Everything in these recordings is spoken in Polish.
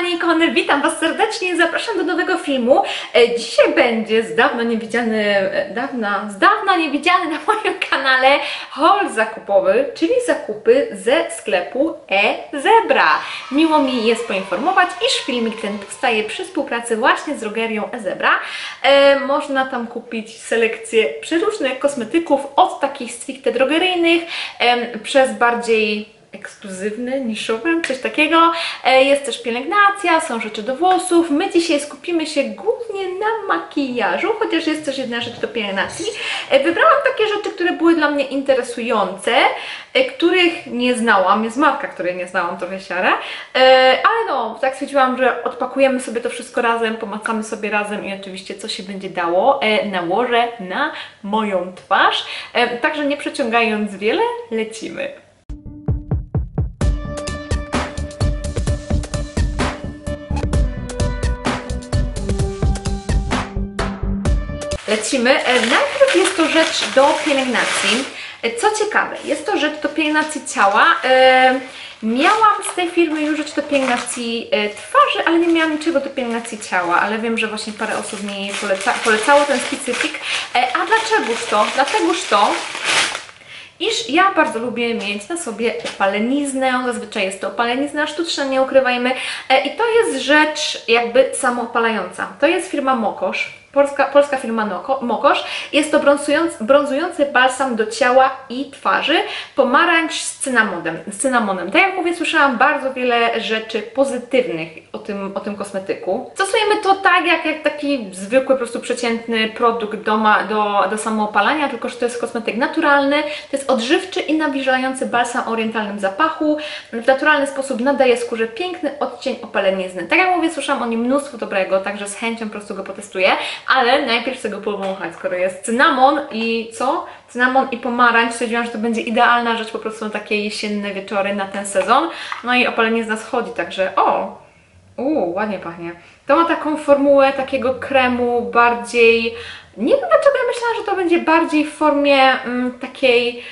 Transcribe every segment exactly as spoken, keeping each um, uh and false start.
kochani i kochane, witam Was serdecznie, zapraszam do nowego filmu. Dzisiaj będzie z dawna niewidziany, dawna, z dawna niewidziany na moim kanale haul zakupowy, czyli zakupy ze sklepu E-Zebra. Miło mi jest poinformować, iż filmik ten powstaje przy współpracy właśnie z drogerią E-Zebra. E, można tam kupić selekcję przeróżnych kosmetyków, od takich stricte drogeryjnych, e, przez bardziej ekskluzywny, niszowy, coś takiego. Jest też pielęgnacja, są rzeczy do włosów. My dzisiaj skupimy się głównie na makijażu, chociaż jest też jedna rzecz do pielęgnacji. Wybrałam takie rzeczy, które były dla mnie interesujące, których nie znałam. Jest marka, której nie znałam, trochę siara. Ale no, tak stwierdziłam, że odpakujemy sobie to wszystko razem, pomacamy sobie razem i oczywiście co się będzie dało, nałożę na moją twarz. Także nie przeciągając wiele, lecimy. Lecimy. Najpierw jest to rzecz do pielęgnacji. Co ciekawe, jest to rzecz do pielęgnacji ciała. Miałam z tej firmy już rzecz do pielęgnacji twarzy, ale nie miałam niczego do pielęgnacji ciała, ale wiem, że właśnie parę osób mi poleca polecało ten specyfik. A dlaczegoż to? Dlategoż to? Iż ja bardzo lubię mieć na sobie opaleniznę, zazwyczaj jest to opalenizna sztuczna, nie ukrywajmy, i to jest rzecz jakby samoopalająca. To jest firma Mokosz. Polska, polska firma Mokosz. Jest to brązujący, brązujący balsam do ciała i twarzy, pomarańcz z cynamonem. z cynamonem. Tak jak mówię, słyszałam bardzo wiele rzeczy pozytywnych o tym, o tym kosmetyku. Stosujemy to tak jak, jak taki zwykły, po prostu przeciętny produkt do, do, do samoopalania, tylko że to jest kosmetyk naturalny, to jest odżywczy i nawilżający balsam o orientalnym zapachu. W naturalny sposób nadaje skórze piękny odcień opalenizny. Tak jak mówię, słyszałam o nim mnóstwo dobrego, także z chęcią po prostu go potestuję. Ale najpierw chcę go powąchać, skoro jest cynamon i co? Cynamon i pomarańcz. Stwierdziłam, że to będzie idealna rzecz po prostu na takie jesienne wieczory, na ten sezon. No i opalenizna schodzi, także o! Uuu, ładnie pachnie. To ma taką formułę takiego kremu bardziej... Nie wiem dlaczego, ja myślałam, że to będzie bardziej w formie mm, takiej...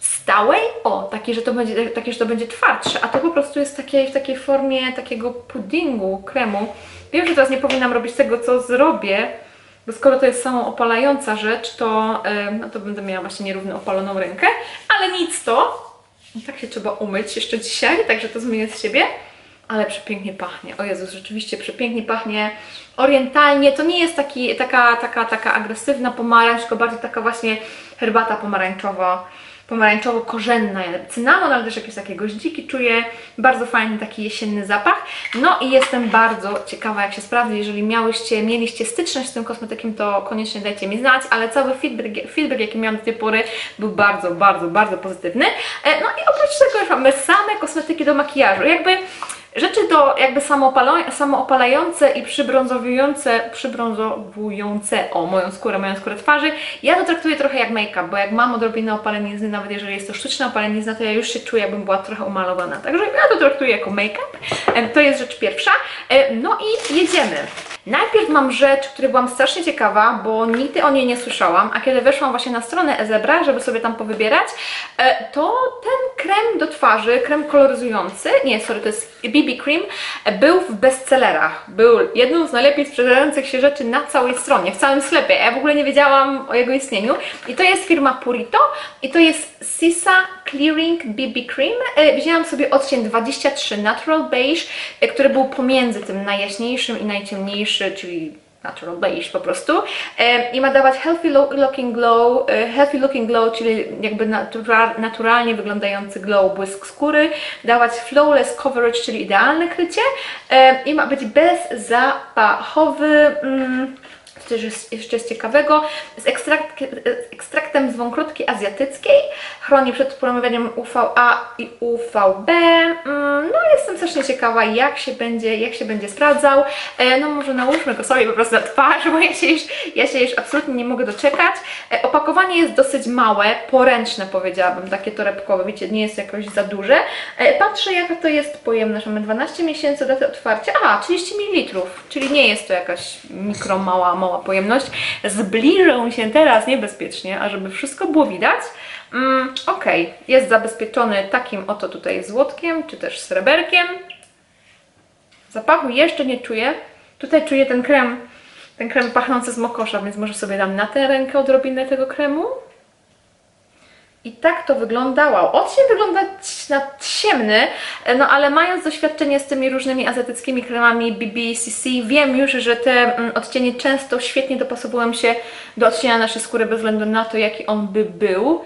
stałej, o, takie, że to będzie, takie, że to będzie twardsze, a to po prostu jest takie, w takiej formie takiego puddingu, kremu. Wiem, że teraz nie powinnam robić tego, co zrobię, bo skoro to jest samoopalająca rzecz, to, yy, no to będę miała właśnie nierówno opaloną rękę, ale nic to, tak się trzeba umyć jeszcze dzisiaj, także to zmienię z siebie. Ale przepięknie pachnie, o Jezus, rzeczywiście przepięknie pachnie, orientalnie, to nie jest taki, taka, taka, taka agresywna pomarańcz, tylko bardziej taka właśnie herbata pomarańczowa, pomarańczowo-korzenna, cynamon, ale też jakieś takie goździki czuję, bardzo fajny taki jesienny zapach. No i jestem bardzo ciekawa, jak się sprawdzi. Jeżeli miałyście, mieliście styczność z tym kosmetykiem, to koniecznie dajcie mi znać, ale cały feedback, feedback jaki miałam do tej pory, był bardzo, bardzo, bardzo pozytywny. No i oprócz tego już mamy same kosmetyki do makijażu, jakby rzeczy to jakby samoopalające i przybrązowujące, przybrązowujące, o, moją skórę, moją skórę twarzy. Ja to traktuję trochę jak make-up, bo jak mam odrobinę opalenizny, nawet jeżeli jest to sztuczna opalenizna, to ja już się czuję, jakbym była trochę umalowana. Także ja to traktuję jako make-up. To jest rzecz pierwsza. No i jedziemy. Najpierw mam rzecz, której byłam strasznie ciekawa, bo nigdy o niej nie słyszałam, a kiedy weszłam właśnie na stronę E-Zebra, żeby sobie tam powybierać, to ten krem do twarzy, krem koloryzujący, nie, sorry, to jest B B Cream, był w bestsellerach. Był jedną z najlepiej sprzedających się rzeczy na całej stronie, w całym sklepie. Ja w ogóle nie wiedziałam o jego istnieniu. I to jest firma Purito i to jest Cica Clearing B B Cream. Wzięłam sobie odcień dwadzieścia trzy Natural Beige, który był pomiędzy tym najjaśniejszym i najciemniejszym, czyli natural beige po prostu, i ma dawać healthy looking glow, healthy looking glow, czyli jakby natura, naturalnie wyglądający glow, błysk skóry, dawać flawless coverage, czyli idealne krycie, i ma być bezzapachowy. mm, To jest jeszcze jest ciekawego, z ekstrakt, ekstraktem z wątróbki azjatyckiej, chroni przed promieniowaniem U V A i U V B. No jestem strasznie ciekawa, jak się będzie, jak się będzie sprawdzał. No może nałóżmy go sobie po prostu na twarz, bo ja się już, ja się już absolutnie nie mogę doczekać. Opakowanie jest dosyć małe, poręczne powiedziałabym, takie torebkowe, wiecie, nie jest jakoś za duże. Patrzę, jaka to jest pojemność, mamy dwanaście miesięcy, datę otwarcia, a trzydzieści mililitrów, czyli nie jest to jakaś mikro, mała, mała pojemność. Zbliżę się teraz niebezpiecznie, ażeby wszystko było widać. Mm, ok, jest zabezpieczony takim oto tutaj złotkiem, czy też sreberkiem. Zapachu jeszcze nie czuję. Tutaj czuję ten krem, ten krem pachnący z Mokosza, więc może sobie dam na tę rękę odrobinę tego kremu. I tak to wyglądało. Odcień wygląda na ciemny, no ale mając doświadczenie z tymi różnymi azjatyckimi kremami B B C C, wiem już, że te odcienie często świetnie dopasowują się do odcienia naszej skóry bez względu na to, jaki on by był.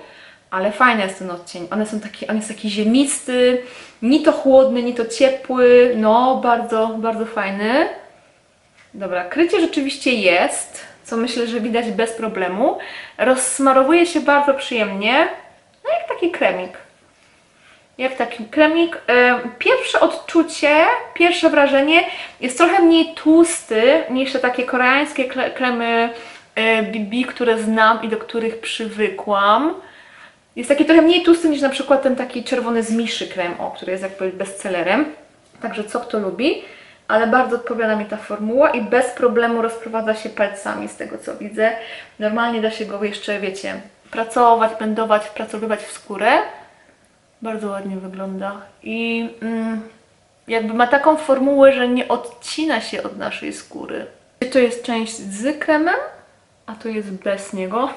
Ale fajny jest ten odcień. One są taki, on jest taki ziemisty, ni to chłodny, ni to ciepły. No, bardzo, bardzo fajny. Dobra, krycie rzeczywiście jest, co myślę, że widać bez problemu. Rozsmarowuje się bardzo przyjemnie. No jak taki kremik. Jak taki kremik. Pierwsze odczucie, pierwsze wrażenie jest trochę mniej tłusty niż te takie koreańskie kremy B B, które znam i do których przywykłam. Jest taki trochę mniej tłusty niż na przykład ten taki czerwony z Miszy krem, o, który jest jakby bestsellerem. Także co kto lubi. Ale bardzo odpowiada mi ta formuła i bez problemu rozprowadza się palcami, z tego co widzę. Normalnie da się go jeszcze, wiecie, pracować, pędować, wpracowywać w skórę. Bardzo ładnie wygląda. I mm, jakby ma taką formułę, że nie odcina się od naszej skóry. To jest część z kremem, a to jest bez niego.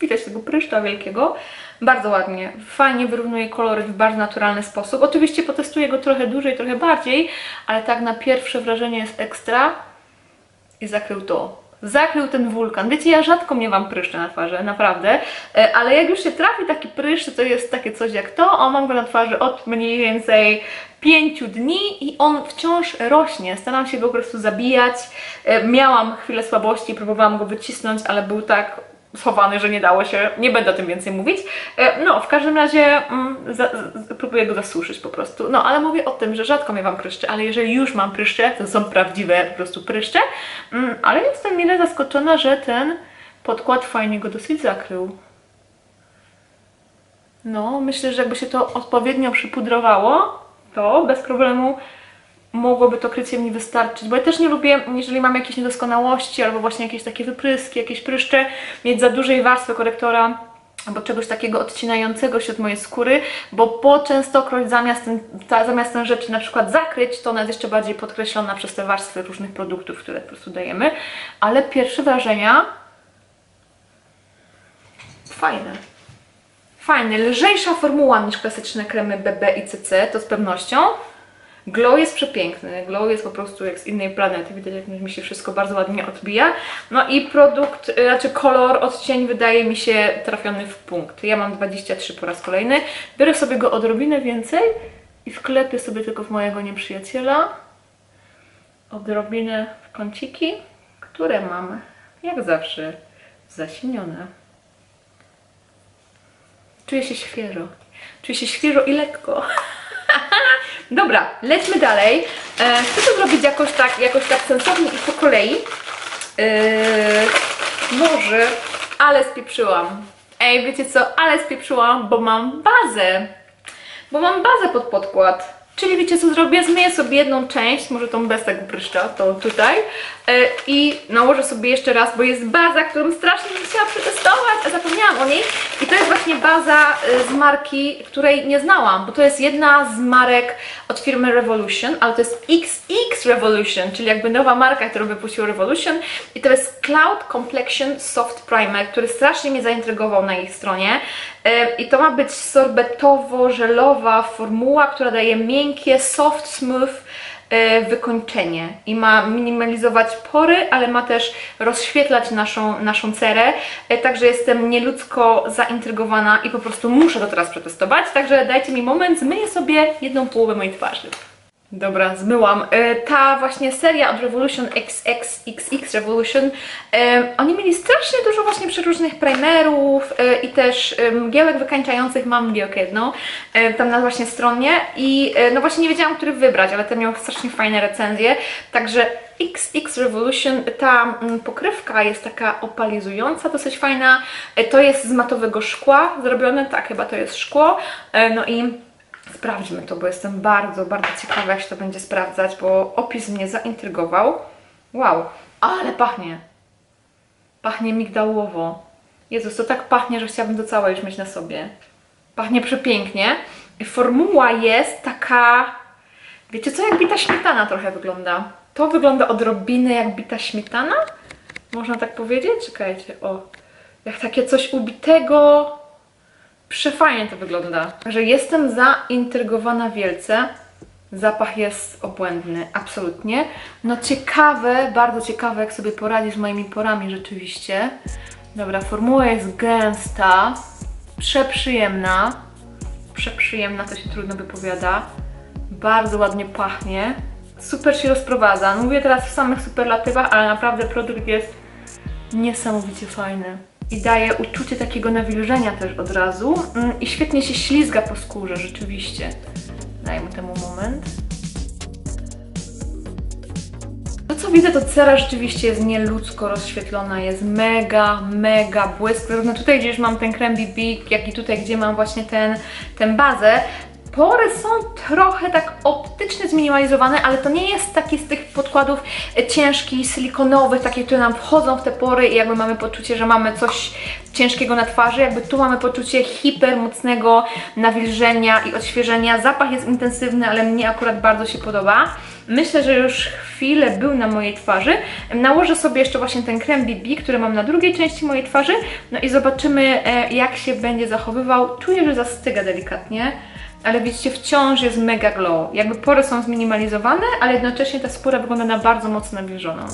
Widać tego pryszcza wielkiego. Bardzo ładnie, fajnie wyrównuje kolory w bardzo naturalny sposób. Oczywiście potestuję go trochę dłużej, trochę bardziej, ale tak na pierwsze wrażenie jest ekstra. I zakrył to. Zakrył ten wulkan. Wiecie, ja rzadko miewam pryszcze na twarzy, naprawdę. Ale jak już się trafi taki pryszcz, to jest takie coś jak to. O, mam go na twarzy od mniej więcej pięciu dni i on wciąż rośnie. Staram się go po prostu zabijać. Miałam chwilę słabości, próbowałam go wycisnąć, ale był tak schowany, że nie dało się, nie będę o tym więcej mówić. No, w każdym razie mm, za, za, próbuję go zasuszyć po prostu. No, ale mówię o tym, że rzadko miewam pryszcze, ale jeżeli już mam pryszcze, to są prawdziwe po prostu pryszcze. Mm, ale jestem mile zaskoczona, że ten podkład fajnie go dosyć zakrył. No, myślę, że jakby się to odpowiednio przypudrowało, to bez problemu mogłoby to krycie mi wystarczyć, bo ja też nie lubię, jeżeli mam jakieś niedoskonałości albo właśnie jakieś takie wypryski, jakieś pryszcze, mieć za dużej warstwy korektora albo czegoś takiego odcinającego się od mojej skóry, bo po częstokroć zamiast, ten, ta, zamiast tę rzecz na przykład zakryć, to ona jest jeszcze bardziej podkreślona przez te warstwy różnych produktów, które po prostu dajemy. Ale pierwsze wrażenia fajne. Fajne, lżejsza formuła niż klasyczne kremy B B i C C, to z pewnością. Glow jest przepiękny, glow jest po prostu jak z innej planety, widać jak mi się wszystko bardzo ładnie odbija. No i produkt, znaczy kolor, odcień wydaje mi się trafiony w punkt. Ja mam dwadzieścia trzy po raz kolejny, biorę sobie go odrobinę więcej i wklepię sobie tylko w mojego nieprzyjaciela odrobinę w kąciki, które mam jak zawsze zasinione. Czuję się świeżo, czuję się świeżo i lekko. Dobra, lećmy dalej. E, chcę to zrobić jakoś tak, jakoś tak sensownie i po kolei. E, może, ale spieprzyłam. Ej, wiecie co? Ale spieprzyłam, bo mam bazę. Bo mam bazę pod podkład. Czyli wiecie co zrobię? Zmyję sobie jedną część, może tą bez tego pryszcza, tą tutaj. E, I nałożę sobie jeszcze raz, bo jest baza, którą strasznie bym chciała przetestować, a zapomniałam o niej. I to jest właśnie baza z marki, której nie znałam, bo to jest jedna z marek od firmy Revolution, ale to jest X X Revolution, czyli jakby nowa marka, którą wypuściła Revolution. I to jest Cloud Complexion Soft Primer, który strasznie mnie zaintrygował na ich stronie. I to ma być sorbetowo-żelowa formuła, która daje miękkie, soft, smooth wykończenie i ma minimalizować pory, ale ma też rozświetlać naszą, naszą cerę. Także jestem nieludzko zaintrygowana i po prostu muszę to teraz przetestować. Także dajcie mi moment, zmyję sobie jedną połowę mojej twarzy. Dobra, zmyłam. Ta właśnie seria od Revolution, X X X X Revolution, oni mieli strasznie dużo właśnie przeróżnych primerów i też mgiełek wykańczających. Mam mgiełkę jedną tam na właśnie stronie i no właśnie nie wiedziałam, który wybrać, ale ten miał strasznie fajne recenzje. Także X X Revolution, ta pokrywka jest taka opalizująca, dosyć fajna. To jest z matowego szkła zrobione, tak chyba to jest szkło. No i sprawdźmy to, bo jestem bardzo, bardzo ciekawa, jak się to będzie sprawdzać, bo opis mnie zaintrygował. Wow, ale pachnie. Pachnie migdałowo. Jezus, to tak pachnie, że chciałabym to całe już mieć na sobie. Pachnie przepięknie. Formuła jest taka Wiecie co, jak bita śmietana trochę wygląda. To wygląda odrobinę jak bita śmietana? Można tak powiedzieć? Czekajcie, o. Jak takie coś ubitego. Przefajnie to wygląda. Także jestem zaintrygowana wielce. Zapach jest obłędny, absolutnie. No ciekawe, bardzo ciekawe, jak sobie poradzi z moimi porami rzeczywiście. Dobra, formuła jest gęsta, przeprzyjemna. Przeprzyjemna, to się trudno wypowiada. Bardzo ładnie pachnie. Super się rozprowadza. No mówię teraz w samych superlatywach, ale naprawdę produkt jest niesamowicie fajny. I daje uczucie takiego nawilżenia też od razu. I świetnie się ślizga po skórze, rzeczywiście. Dajmy temu moment. To co widzę, to cera rzeczywiście jest nieludzko rozświetlona. Jest mega, mega błysk. Zarówno tutaj, gdzie już mam ten krem B B, jak i tutaj, gdzie mam właśnie ten, tę bazę. Pory są trochę tak optycznie zminimalizowane, ale to nie jest taki z tych podkładów ciężkich, silikonowych, takie, które nam wchodzą w te pory i jakby mamy poczucie, że mamy coś ciężkiego na twarzy. Jakby tu mamy poczucie hipermocnego nawilżenia i odświeżenia. Zapach jest intensywny, ale mnie akurat bardzo się podoba. Myślę, że już chwilę był na mojej twarzy. Nałożę sobie jeszcze właśnie ten krem B B, który mam na drugiej części mojej twarzy. No i zobaczymy, jak się będzie zachowywał. Czuję, że zastyga delikatnie. Ale widzicie, wciąż jest mega glow. Jakby pory są zminimalizowane, ale jednocześnie ta skóra wygląda na bardzo mocno nawilżoną.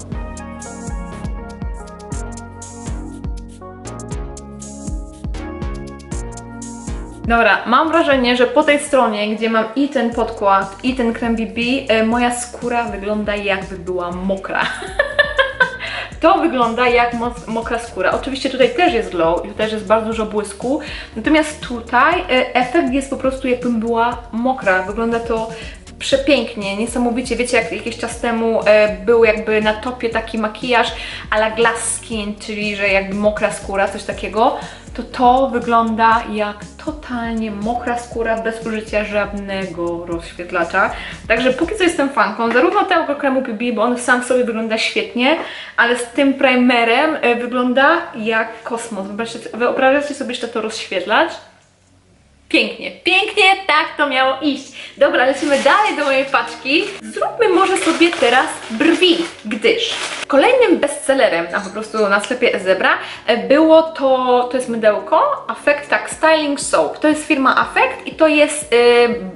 Dobra, mam wrażenie, że po tej stronie, gdzie mam i ten podkład, i ten krem B B, moja skóra wygląda jakby była mokra. To wygląda jak mokra skóra. Oczywiście tutaj też jest glow, i też jest bardzo dużo błysku. Natomiast tutaj efekt jest po prostu jakbym była mokra. Wygląda to przepięknie, niesamowicie. Wiecie, jak jakiś czas temu był jakby na topie taki makijaż à la glass skin, czyli że jakby mokra skóra, coś takiego. To to wygląda jak totalnie mokra skóra bez użycia żadnego rozświetlacza. Także póki co jestem fanką zarówno tego kremu B B, bo on sam w sobie wygląda świetnie, ale z tym primerem wygląda jak kosmos. Wyobraźcie sobie jeszcze to rozświetlacz. Pięknie, pięknie, tak to miało iść. Dobra, lecimy dalej do mojej paczki. Zróbmy może sobie teraz brwi, gdyż kolejnym bestsellerem, a po prostu na sklepie E-Zebra, było to, to jest mydełko, Affect, tak, Styling Soap. To jest firma Affect i to jest yy,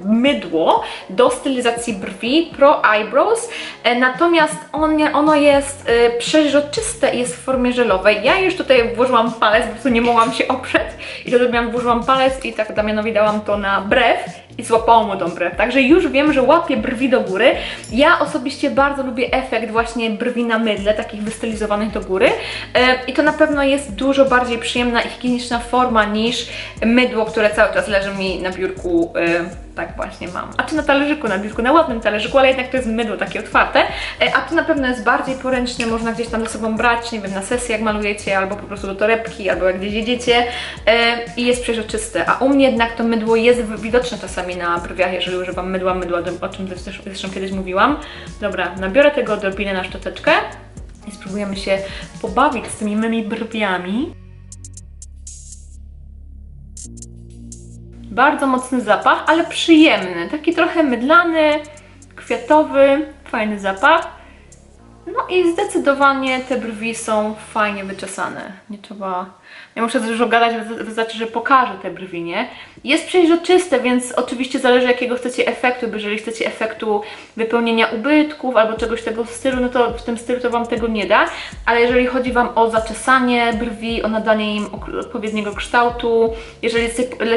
mydło do stylizacji brwi, Pro Eyebrows, yy, natomiast on, ono jest yy, przeźroczyste i jest w formie żelowej. Ja już tutaj włożyłam palec, po prostu nie mogłam się oprzeć i to zrobiłam, włożyłam palec i tak Damianowi dałam to na brew i złapało mu tą brew, także już wiem, że łapię brwi do góry. Ja osobiście bardzo lubię efekt właśnie brwi na mydle, takich wystylizowanych do góry i to na pewno jest dużo bardziej przyjemna i higieniczna forma niż mydło, które cały czas leży mi na biurku. Tak właśnie mam. A czy na talerzyku, na biurku, na ładnym talerzyku, ale jednak to jest mydło takie otwarte. A to na pewno jest bardziej poręczne, można gdzieś tam ze sobą brać, nie wiem, na sesję jak malujecie, albo po prostu do torebki, albo jak gdzieś jedziecie i jest przeźroczyste. A u mnie jednak to mydło jest widoczne czasami na brwiach, jeżeli używam mydła, mydła, o czym zresztą kiedyś mówiłam. Dobra, nabiorę tego odrobinę na szczoteczkę i spróbujemy się pobawić z tymi mymi brwiami. Bardzo mocny zapach, ale przyjemny, taki trochę mydlany, kwiatowy, fajny zapach. No i zdecydowanie te brwi są fajnie wyczesane. Nie trzeba... Ja muszę dużo gadać, wystarczy, że pokażę te brwi, nie? Jest przeźroczyste, więc oczywiście zależy, jakiego chcecie efektu. Jeżeli chcecie efektu wypełnienia ubytków albo czegoś tego stylu, no to w tym stylu to Wam tego nie da. Ale jeżeli chodzi Wam o zaczesanie brwi, o nadanie im odpowiedniego kształtu, jeżeli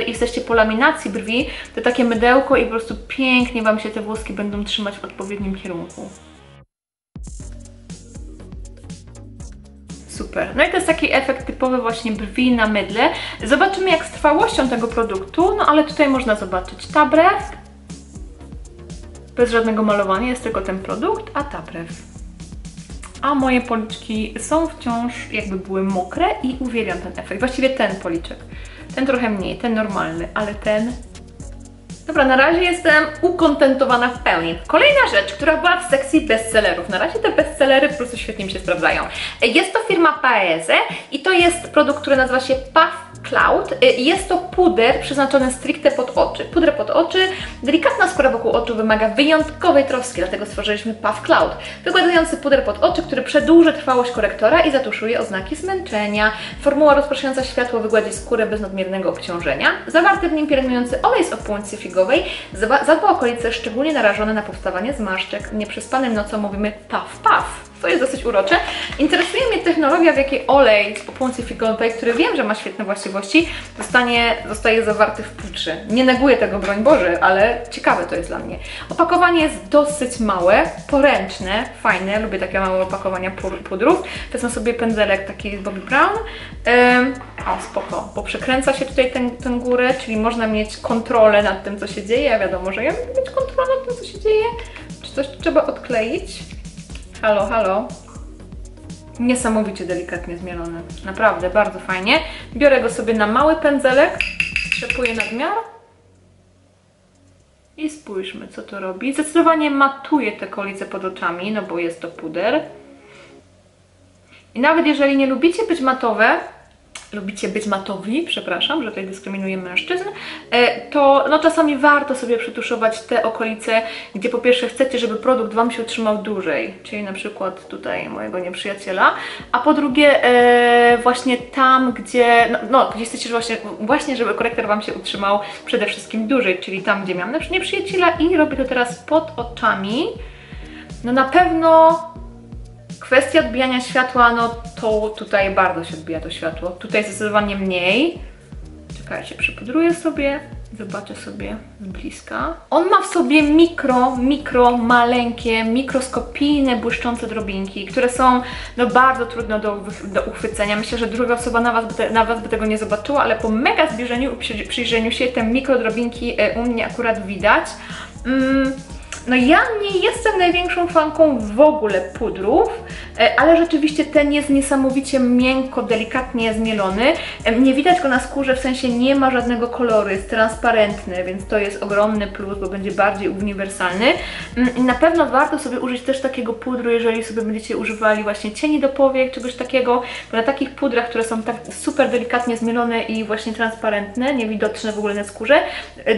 jesteście po laminacji brwi, to takie mydełko i po prostu pięknie Wam się te włoski będą trzymać w odpowiednim kierunku. Super. No i to jest taki efekt typowy właśnie brwi na mydle. Zobaczymy, jak z trwałością tego produktu, no ale tutaj można zobaczyć ta brew. Bez żadnego malowania jest tylko ten produkt, a ta brew. A moje policzki są wciąż jakby były mokre i uwielbiam ten efekt. Właściwie ten policzek. Ten trochę mniej, ten normalny, ale ten... Dobra, na razie jestem ukontentowana w pełni. Kolejna rzecz, która była w sekcji bestsellerów. Na razie te bestsellery po prostu świetnie mi się sprawdzają. Jest to firma Paese i to jest produkt, który nazywa się Puff Cloud. Jest to puder przeznaczony stricte pod oczy. Pudrę pod oczy. Delikatna skóra wokół oczu wymaga wyjątkowej troski, dlatego stworzyliśmy Puff Cloud. Wygładzający puder pod oczy, który przedłuży trwałość korektora i zatuszuje oznaki zmęczenia. Formuła rozpraszająca światło wygładzi skórę bez nadmiernego obciążenia. Zawarty w nim pielęgnujący olej z opłyncy figowej zadba o okolice szczególnie narażone na powstawanie zmarszczek. Nieprzespanym nocą mówimy puff puff. To jest dosyć urocze. Interesuje mnie technologia, w jakiej olej z opłyncy figowej, który wiem, że ma świetne właściwości, zostanie, zostaje zawarty w puczy. Nie neguję tego, broń Boże, ale ciekawe to jest dla mnie. Opakowanie jest dosyć małe, poręczne, fajne. Lubię takie małe opakowania pudrów. Wezmę sobie pędzelek taki z Bobbi Brown. Ym, o, spoko, bo przekręca się tutaj ten, ten górę, czyli można mieć kontrolę nad tym, co się dzieje. A wiadomo, że ja mogę mieć kontrolę nad tym, co się dzieje. Czy coś trzeba odkleić? Halo, halo. Niesamowicie delikatnie zmielony. Naprawdę, bardzo fajnie. Biorę go sobie na mały pędzelek, trzepuję nadmiar i spójrzmy, co to robi. Zdecydowanie matuje te kolice pod oczami, no bo jest to puder. I nawet jeżeli nie lubicie być matowe, lubicie być matowi, przepraszam, że tutaj dyskryminuję mężczyzn, to no czasami warto sobie przytuszować te okolice, gdzie po pierwsze chcecie, żeby produkt Wam się utrzymał dłużej, czyli na przykład tutaj mojego nieprzyjaciela, a po drugie e, właśnie tam, gdzie no, no gdzie chcecie, żeby właśnie, właśnie, żeby korektor Wam się utrzymał przede wszystkim dłużej, czyli tam, gdzie miałam na przykład nieprzyjaciela i robię to teraz pod oczami. No na pewno kwestia odbijania światła, no to tutaj bardzo się odbija to światło. Tutaj zdecydowanie mniej. Czekajcie, przypudruję sobie, zobaczę sobie z bliska. On ma w sobie mikro, mikro, maleńkie, mikroskopijne, błyszczące drobinki, które są no bardzo trudno do, do uchwycenia. Myślę, że druga osoba na was, by te, na was by tego nie zobaczyła, ale po mega zbliżeniu, przy, przyjrzeniu się te mikrodrobinki u mnie akurat widać. Mm. No ja nie jestem największą fanką w ogóle pudrów, ale rzeczywiście ten jest niesamowicie miękko, delikatnie zmielony. Nie widać go na skórze, w sensie nie ma żadnego koloru, jest transparentny, więc to jest ogromny plus, bo będzie bardziej uniwersalny. I na pewno warto sobie użyć też takiego pudru, jeżeli sobie będziecie używali właśnie cieni do powiek, czegoś takiego, bo na takich pudrach, które są tak super delikatnie zmielone i właśnie transparentne, niewidoczne w ogóle na skórze,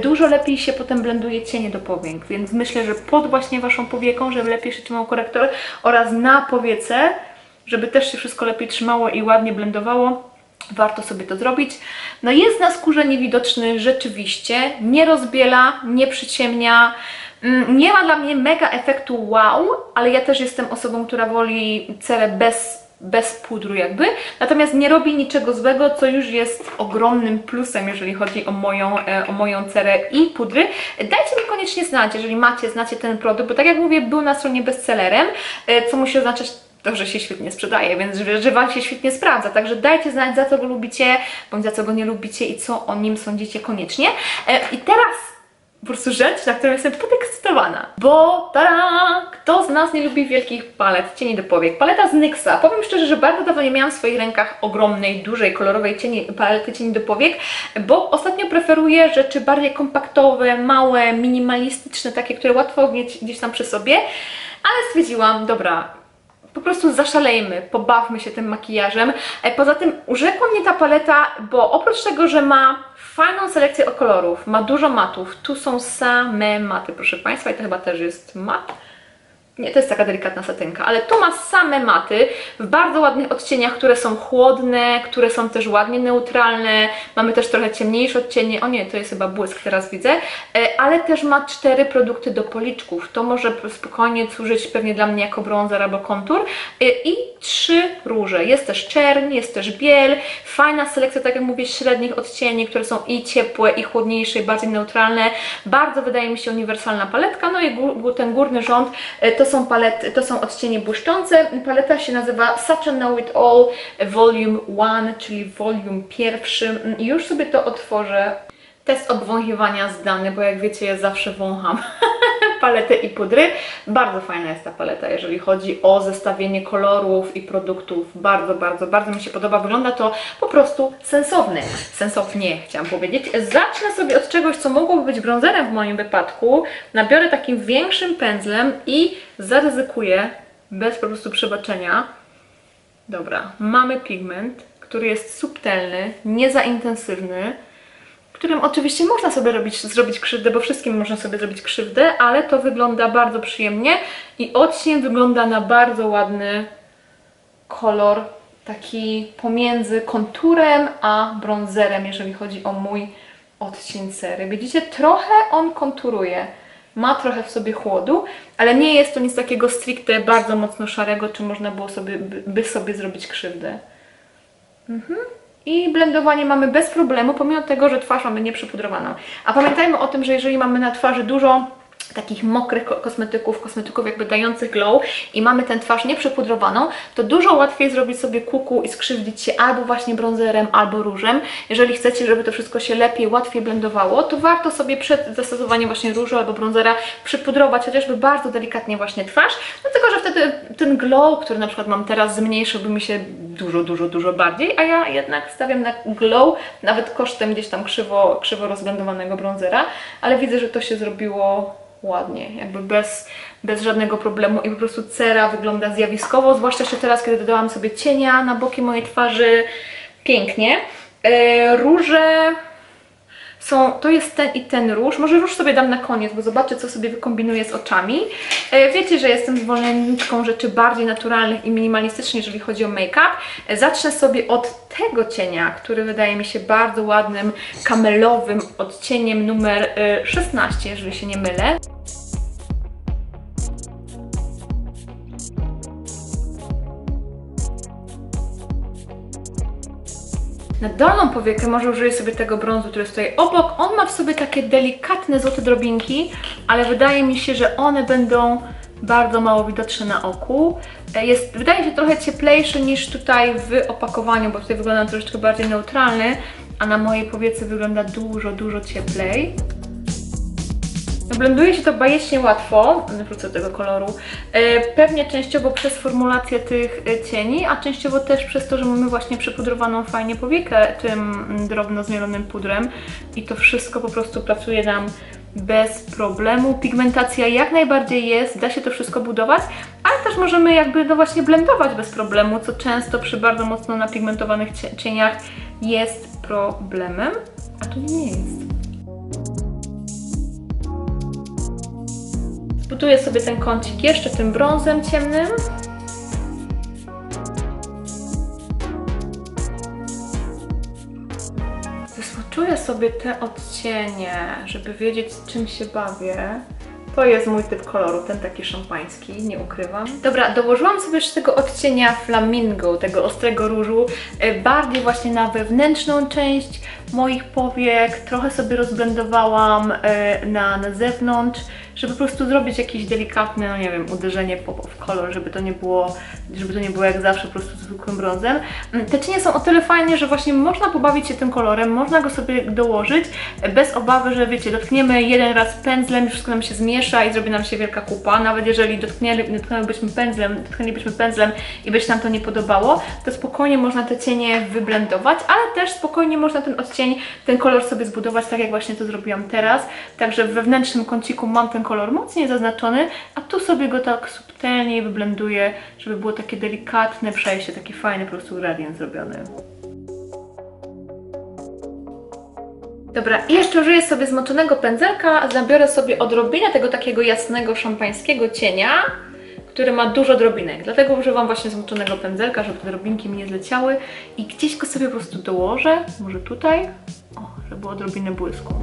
dużo lepiej się potem blenduje cienie do powiek, więc myślę, że pod właśnie Waszą powieką, żeby lepiej się trzymał korektor oraz na powiece, żeby też się wszystko lepiej trzymało i ładnie blendowało. Warto sobie to zrobić. No jest na skórze niewidoczny rzeczywiście, nie rozbiela, nie przyciemnia, nie ma dla mnie mega efektu wow, ale ja też jestem osobą, która woli cele bez bez pudru jakby, natomiast nie robi niczego złego, co już jest ogromnym plusem, jeżeli chodzi o moją, o moją cerę i pudry. Dajcie mi koniecznie znać, jeżeli macie, znacie ten produkt, bo tak jak mówię, był na stronie bestsellerem, co musi oznaczać to, że się świetnie sprzedaje, więc że, że Wam się świetnie sprawdza, także dajcie znać, za co go lubicie, bądź za co go nie lubicie i co o nim sądzicie koniecznie. I teraz po prostu rzecz, na którą jestem podekscytowana, bo tada, kto z nas nie lubi wielkich palet, cieni do powiek? Paleta z N Y X a. Powiem szczerze, że bardzo dawno nie miałam w swoich rękach ogromnej, dużej, kolorowej cieni, palety cieni do powiek, bo ostatnio preferuję rzeczy bardziej kompaktowe, małe, minimalistyczne, takie, które łatwo mieć gdzieś tam przy sobie, ale stwierdziłam, dobra, po prostu zaszalejmy, pobawmy się tym makijażem. Poza tym urzekła mnie ta paleta, bo oprócz tego, że ma fajną selekcję kolorów, ma dużo matów, tu są same maty, proszę Państwa, i to chyba też jest mat. Nie, to jest taka delikatna satynka, ale tu ma same maty w bardzo ładnych odcieniach, które są chłodne, które są też ładnie neutralne. Mamy też trochę ciemniejsze odcienie, o nie, to jest chyba błysk, teraz widzę, ale też ma cztery produkty do policzków. To może spokojnie służyć pewnie dla mnie jako bronzer albo kontur. I trzy róże. Jest też czerń, jest też biel, fajna selekcja, tak jak mówię, średnich odcieni, które są i ciepłe, i chłodniejsze, i bardziej neutralne. Bardzo wydaje mi się uniwersalna paletka, no i ten górny rząd to To są, palety, to są odcienie błyszczące. Paleta się nazywa Such a Know It All Volume jeden, czyli Volume pierwszy. Już sobie to otworzę. Test obwąchiwania zdany, bo jak wiecie, ja zawsze wącham paletę i pudry. Bardzo fajna jest ta paleta, jeżeli chodzi o zestawienie kolorów i produktów. Bardzo, bardzo, bardzo mi się podoba. Wygląda to po prostu sensownie. Sensownie, chciałam powiedzieć. Zacznę sobie od czegoś, co mogłoby być bronzerem w moim wypadku. Nabiorę takim większym pędzlem i zaryzykuję bez po prostu przebaczenia. Dobra, mamy pigment, który jest subtelny, nie za intensywny, którym oczywiście można sobie robić, zrobić krzywdę, bo wszystkim można sobie zrobić krzywdę, ale to wygląda bardzo przyjemnie i odcień wygląda na bardzo ładny kolor, taki pomiędzy konturem a bronzerem, jeżeli chodzi o mój odcień sery. Widzicie, trochę on konturuje, ma trochę w sobie chłodu, ale nie jest to nic takiego stricte bardzo mocno szarego, czy można było sobie, by sobie zrobić krzywdę. Mhm. I blendowanie mamy bez problemu, pomimo tego, że twarz mamy nieprzypudrowaną. A pamiętajmy o tym, że jeżeli mamy na twarzy dużo takich mokrych kosmetyków, kosmetyków jakby dających glow i mamy tę twarz nieprzypudrowaną, to dużo łatwiej zrobić sobie kuku i skrzywdzić się albo właśnie bronzerem, albo różem. Jeżeli chcecie, żeby to wszystko się lepiej, łatwiej blendowało, to warto sobie przed zastosowaniem właśnie różu albo bronzera przypudrować chociażby bardzo delikatnie właśnie twarz, dlatego że wtedy ten glow, który na przykład mam teraz, zmniejszyłby mi się dużo, dużo, dużo bardziej, a ja jednak stawiam na glow, nawet kosztem gdzieś tam krzywo, krzywo rozblendowanego bronzera, ale widzę, że to się zrobiło ładnie, jakby bez, bez żadnego problemu i po prostu cera wygląda zjawiskowo, zwłaszcza jeszcze teraz, kiedy dodałam sobie cienia na boki mojej twarzy, pięknie. Yy, róże są, to jest ten i ten róż, może róż sobie dam na koniec, bo zobaczę, co sobie wykombinuję z oczami. Yy, wiecie, że jestem zwolenniczką rzeczy bardziej naturalnych i minimalistycznych, jeżeli chodzi o make-up. Yy, zacznę sobie od tego cienia, który wydaje mi się bardzo ładnym, kamelowym odcieniem numer yy, szesnaście, jeżeli się nie mylę. Na dolną powiekę może użyję sobie tego brązu, który jest tutaj obok. On ma w sobie takie delikatne złote drobinki, ale wydaje mi się, że one będą bardzo mało widoczne na oku. Jest, wydaje mi się, trochę cieplejszy niż tutaj w opakowaniu, bo tutaj wygląda troszeczkę bardziej neutralny, a na mojej powiece wygląda dużo, dużo cieplej. Blenduje się to bajecznie łatwo, wrócę do tego koloru, pewnie częściowo przez formulację tych cieni, a częściowo też przez to, że mamy właśnie przypudrowaną fajnie powiekę tym drobno zmielonym pudrem i to wszystko po prostu pracuje nam bez problemu. Pigmentacja jak najbardziej jest, da się to wszystko budować, ale też możemy jakby no właśnie blendować bez problemu, co często przy bardzo mocno napigmentowanych cieniach jest problemem, a tu nie jest. Buduję sobie ten kącik jeszcze tym brązem ciemnym. Zeswatchuję sobie te odcienie, żeby wiedzieć, czym się bawię. To jest mój typ koloru, ten taki szampański, nie ukrywam. Dobra, dołożyłam sobie jeszcze tego odcienia Flamingo, tego ostrego różu, bardziej właśnie na wewnętrzną część moich powiek, trochę sobie rozblendowałam na, na zewnątrz, żeby po prostu zrobić jakieś delikatne, no nie wiem, uderzenie w kolor, żeby to nie było, żeby to nie było jak zawsze po prostu zwykłym brązem. Te cienie są o tyle fajne, że właśnie można pobawić się tym kolorem, można go sobie dołożyć bez obawy, że wiecie, dotkniemy jeden raz pędzlem, wszystko nam się zmiesza i zrobi nam się wielka kupa. Nawet jeżeli dotknęlibyśmy pędzlem, dotknęlibyśmy pędzlem i by się nam to nie podobało, to spokojnie można te cienie wyblendować, ale też spokojnie można ten odcień, ten kolor sobie zbudować, tak jak właśnie to zrobiłam teraz. Także w wewnętrznym kąciku mam ten kolor mocniej zaznaczony, a tu sobie go tak subtelnie wyblenduję, żeby było takie delikatne przejście, taki fajny po prostu gradient zrobiony. Dobra, i jeszcze użyję sobie zmoczonego pędzelka, zabiorę sobie odrobinę tego takiego jasnego szampańskiego cienia, który ma dużo drobinek, dlatego używam właśnie zmoczonego pędzelka, żeby te drobinki mi nie zleciały i gdzieś go sobie po prostu dołożę, może tutaj, o, żeby odrobinę błysku.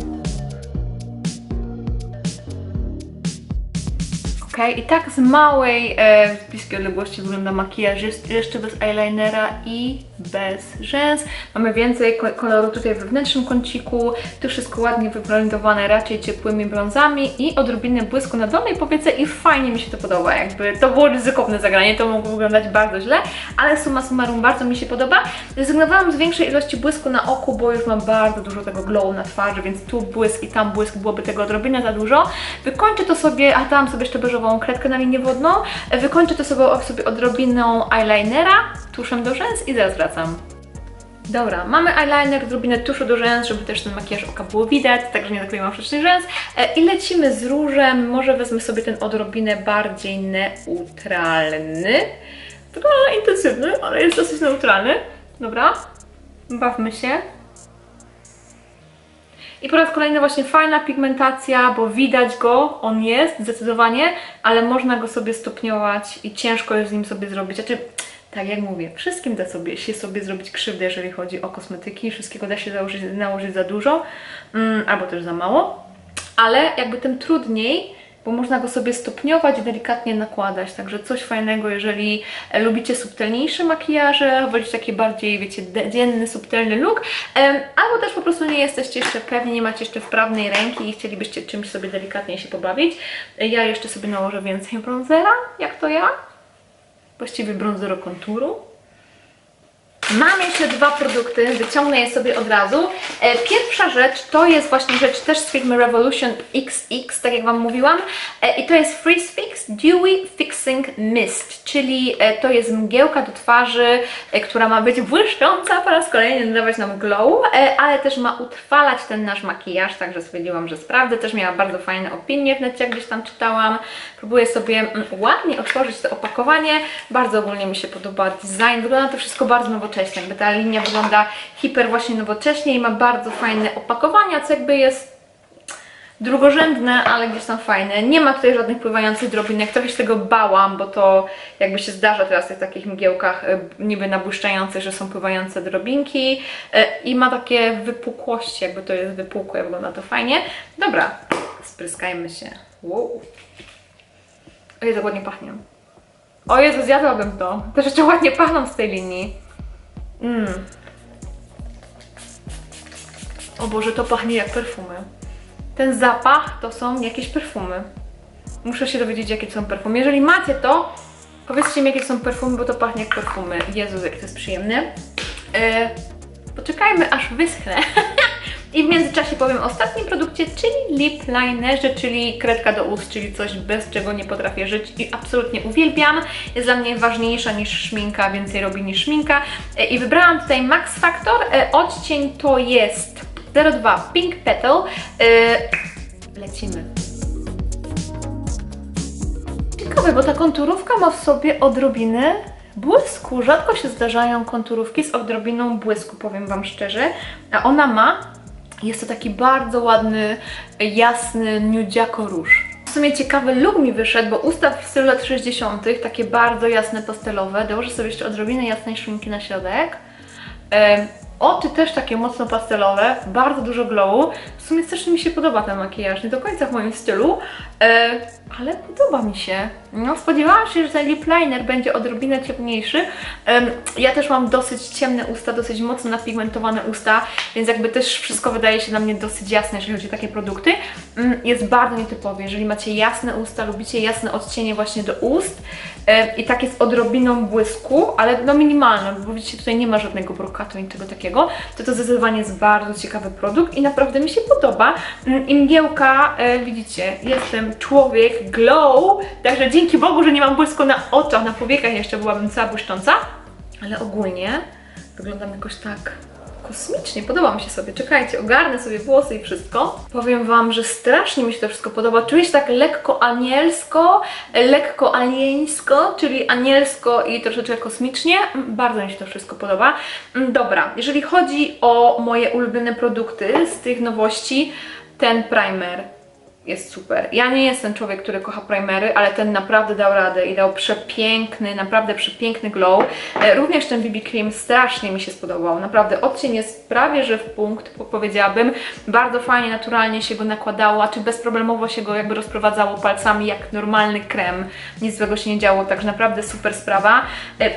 Okay. I tak z małej, e, z bliskiej odległości wygląda makijaż, jest jeszcze bez eyelinera i bez rzęs. Mamy więcej koloru tutaj w wewnętrznym kąciku, tu wszystko ładnie wyblendowane raczej ciepłymi brązami i odrobinę błysku na dolnej powiece i fajnie mi się to podoba, jakby to było ryzykowne zagranie, to mogło wyglądać bardzo źle, ale summa summarum bardzo mi się podoba. Zrezygnowałam z większej ilości błysku na oku, bo już mam bardzo dużo tego glowu na twarzy, więc tu błysk i tam błysk byłoby tego odrobinę za dużo. Wykończę to sobie, a tam sobie jeszcze beżową kredkę na linię wodną, wykończę to sobie odrobiną eyelinera, tuszem do rzęs i zaraz wracam. Dobra, mamy eyeliner, odrobinę tuszu do rzęs, żeby też ten makijaż oka było widać, także nie zaklejam wcześniej rzęs. I lecimy z różem, może wezmę sobie ten odrobinę bardziej neutralny. Tylko intensywny, ale jest dosyć neutralny. Dobra, bawmy się. I po raz kolejny właśnie fajna pigmentacja, bo widać go, on jest zdecydowanie, ale można go sobie stopniować i ciężko jest z nim sobie zrobić. Znaczy, tak jak mówię, wszystkim da sobie, się sobie zrobić krzywdę, jeżeli chodzi o kosmetyki. Wszystkiego da się założyć, nałożyć za dużo, mm, albo też za mało, ale jakby tym trudniej, bo można go sobie stopniować i delikatnie nakładać. Także coś fajnego, jeżeli lubicie subtelniejsze makijaże, wolicie taki bardziej, wiecie, dzienny, subtelny look, albo też po prostu nie jesteście jeszcze pewni, nie macie jeszcze wprawnej ręki i chcielibyście czymś sobie delikatnie się pobawić. Ja jeszcze sobie nałożę więcej brązera, jak to ja. Właściwie brązeru konturu. Mam jeszcze dwa produkty, wyciągnę je sobie od razu. Pierwsza rzecz to jest właśnie rzecz też z firmy Revolution X X, tak jak Wam mówiłam. I to jest Freeze Fixx Dewy Fixing Mist, czyli to jest mgiełka do twarzy, która ma być błyszcząca, po raz kolejny dawać nam glow, ale też ma utrwalać ten nasz makijaż, także stwierdziłam, że sprawdzę. Też miała bardzo fajne opinie w necie, gdzieś tam czytałam. Próbuję sobie ładnie otworzyć to opakowanie. Bardzo ogólnie mi się podoba design, wygląda to wszystko bardzo nowocześnie. Jakby ta linia wygląda hiper właśnie nowocześnie i ma bardzo fajne opakowania, co jakby jest drugorzędne, ale gdzieś tam fajne. Nie ma tutaj żadnych pływających drobinek, trochę się tego bałam, bo to jakby się zdarza teraz w tych takich mgiełkach niby nabłyszczających, że są pływające drobinki i ma takie wypukłości, jakby to jest wypukłe, wygląda to fajnie. Dobra, spryskajmy się. Wow. O Jezu, ładnie pachnie. O Jezu, zjadłabym to. Te rzeczy ładnie pachną z tej linii. Mm. O Boże, to pachnie jak perfumy. Ten zapach to są jakieś perfumy. Muszę się dowiedzieć, jakie to są perfumy. Jeżeli macie to, powiedzcie mi, jakie to są perfumy, bo to pachnie jak perfumy. Jezus, jak to jest przyjemne. Yy, poczekajmy, aż wyschnę. I w międzyczasie powiem o ostatnim produkcie, czyli lip linerze, czyli kredka do ust, czyli coś, bez czego nie potrafię żyć i absolutnie uwielbiam. Jest dla mnie ważniejsza niż szminka, więcej robi niż szminka. I wybrałam tutaj Max Factor. Odcień to jest zero dwa Pink Petal. Lecimy. Ciekawe, bo ta konturówka ma w sobie odrobinę błysku. Rzadko się zdarzają konturówki z odrobiną błysku, powiem Wam szczerze. A ona ma... Jest to taki bardzo ładny, jasny, nudziako róż. W sumie ciekawy look mi wyszedł, bo usta w stylu lat sześćdziesiątych, takie bardzo jasne, pastelowe. Dołożę sobie jeszcze odrobinę jasnej szminki na środek. Oczy też takie mocno pastelowe, bardzo dużo glowu. W sumie strasznie mi się podoba ten makijaż, nie do końca w moim stylu, ale podoba mi się. No, spodziewałam się, że ten lip liner będzie odrobinę ciemniejszy. Ja też mam dosyć ciemne usta, dosyć mocno napigmentowane usta, więc jakby też wszystko wydaje się na mnie dosyć jasne, jeżeli chodzi o takie produkty. Jest bardzo nietypowy, jeżeli macie jasne usta, lubicie jasne odcienie właśnie do ust i tak jest odrobiną błysku, ale no minimalne, bo widzicie, tutaj nie ma żadnego brokatu, niczego takiego, to to zdecydowanie jest bardzo ciekawy produkt i naprawdę mi się podoba. I mgiełka, widzicie, jestem człowiek glow, także dzięki Dzięki Bogu, że nie mam błysku na oczach, na powiekach jeszcze byłabym cała błyszcząca. Ale ogólnie wyglądam jakoś tak kosmicznie, podoba mi się sobie. Czekajcie, ogarnę sobie włosy i wszystko. Powiem Wam, że strasznie mi się to wszystko podoba. Czuję się tak lekko anielsko, lekko alieńsko, czyli anielsko i troszeczkę kosmicznie. Bardzo mi się to wszystko podoba. Dobra, jeżeli chodzi o moje ulubione produkty z tych nowości, ten primer jest super. Ja nie jestem człowiek, który kocha primery, ale ten naprawdę dał radę i dał przepiękny, naprawdę przepiękny glow. Również ten B B Cream strasznie mi się spodobał. Naprawdę odcień jest prawie że w punkt, powiedziałabym. Bardzo fajnie, naturalnie się go nakładało, a czy bezproblemowo się go jakby rozprowadzało palcami jak normalny krem. Nic złego się nie działo, także naprawdę super sprawa.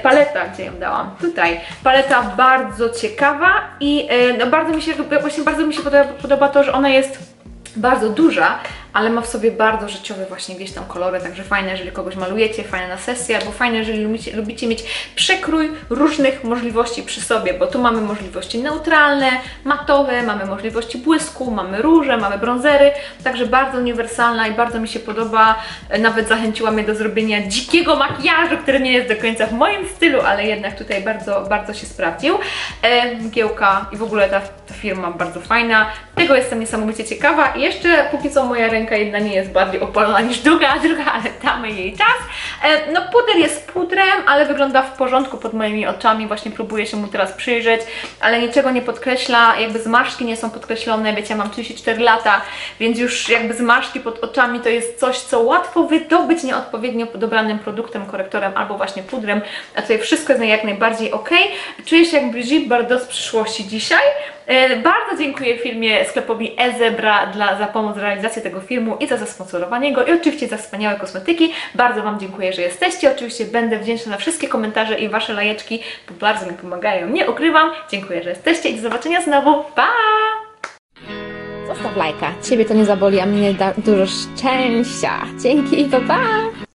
Paleta, gdzie ją dałam? Tutaj. Paleta bardzo ciekawa i no, bardzo mi się, właśnie bardzo mi się podoba, podoba to, że ona jest bardzo duża, ale ma w sobie bardzo życiowe właśnie gdzieś tam kolory, także fajne, jeżeli kogoś malujecie, fajne na sesję, albo fajne, jeżeli lubicie, lubicie mieć przekrój różnych możliwości przy sobie, bo tu mamy możliwości neutralne, matowe, mamy możliwości błysku, mamy róże, mamy brązery, także bardzo uniwersalna i bardzo mi się podoba. Nawet zachęciła mnie do zrobienia dzikiego makijażu, który nie jest do końca w moim stylu, ale jednak tutaj bardzo, bardzo się sprawdził. E, mgiełka i w ogóle ta, ta firma bardzo fajna, tego jestem niesamowicie ciekawa. I jeszcze póki co moja ręka jedna nie jest bardziej opalona niż druga, a druga, ale damy jej czas. No puder jest pudrem, ale wygląda w porządku pod moimi oczami, właśnie próbuję się mu teraz przyjrzeć, ale niczego nie podkreśla, jakby zmarszki nie są podkreślone, wiecie, ja mam trzydzieści cztery lata, więc już jakby zmarszki pod oczami to jest coś, co łatwo wydobyć nieodpowiednio dobranym produktem, korektorem albo właśnie pudrem, a tutaj wszystko jest jak najbardziej ok. Czuję się jak Brigitte Bardot z przyszłości dzisiaj. Bardzo dziękuję firmie sklepowi E-Zebra dla, za pomoc w realizacji tego filmu i za zasponsorowanie go i oczywiście za wspaniałe kosmetyki. Bardzo Wam dziękuję, że jesteście. Oczywiście będę wdzięczna za wszystkie komentarze i Wasze lajeczki, bo bardzo mi pomagają. Nie ukrywam. Dziękuję, że jesteście i do zobaczenia znowu. Pa! Zostaw lajka. Ciebie to nie zaboli, a mnie da dużo szczęścia. Dzięki i pa pa!